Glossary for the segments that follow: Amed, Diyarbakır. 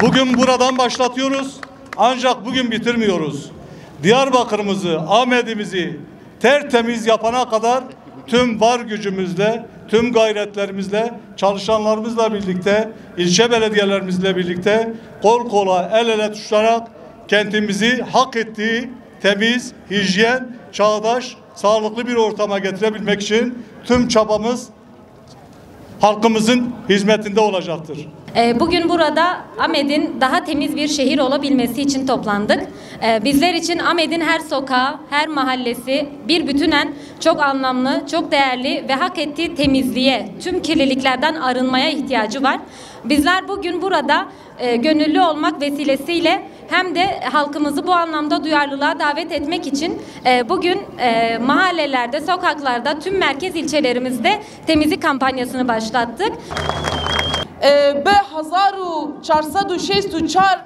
Bugün buradan başlatıyoruz ancak bugün bitirmiyoruz. Diyarbakır'ımızı, Ahmet'imizi tertemiz yapana kadar tüm var gücümüzle, tüm gayretlerimizle, çalışanlarımızla birlikte, ilçe belediyelerimizle birlikte kol kola, el ele tutuşarak kentimizi hak ettiği temiz, hijyen, çağdaş, sağlıklı bir ortama getirebilmek için tüm çabamız halkımızın hizmetinde olacaktır. Bugün burada Amed'in daha temiz bir şehir olabilmesi için toplandık. Bizler için Amed'in her sokağı, her mahallesi bir bütünen çok anlamlı, çok değerli ve hak ettiği temizliğe, tüm kirliliklerden arınmaya ihtiyacı var. Bizler bugün burada gönüllü olmak vesilesiyle hem de halkımızı bu anlamda duyarlılığa davet etmek için bugün mahallelerde, sokaklarda, tüm merkez ilçelerimizde temizlik kampanyasını başlattık. Be hazaru çarşadu şestu çar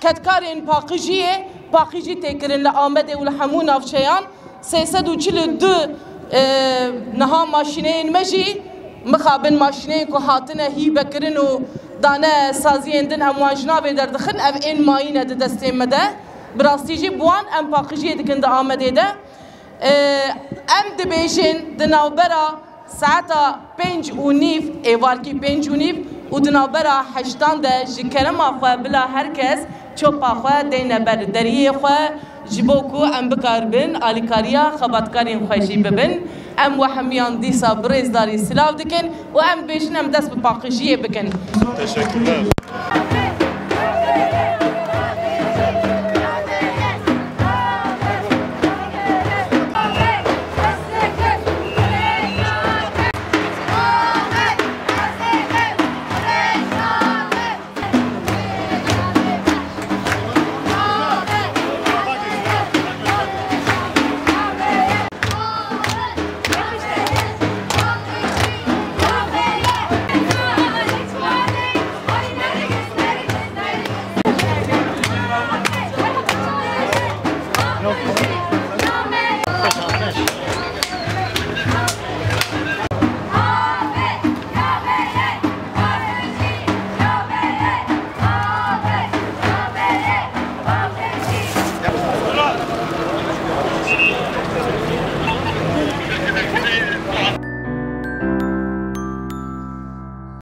ketkarin pakıjiye pakıji tekrinle Ahmet eul hamun avşayan sesadu çilü dü naha maşineyin meji mıkabın maşineyin ku hatine hibekirin u dane saziyendin emvajna ve derdikhin ev en mayine de destemede brastici buan em pakıjiye dikinde Ahmet'e de em de bejin de navbera saata penc unif evarki penc unif udna bera heştan de jikerem afa bila herkes çok afa deyne ber deriye fa jiboku em bikarbin alikariya xabatkarin xajibin em wahmiyan disa brez dari silav diken ve em bejin em dest pakıjiye biken. Teşekkürler.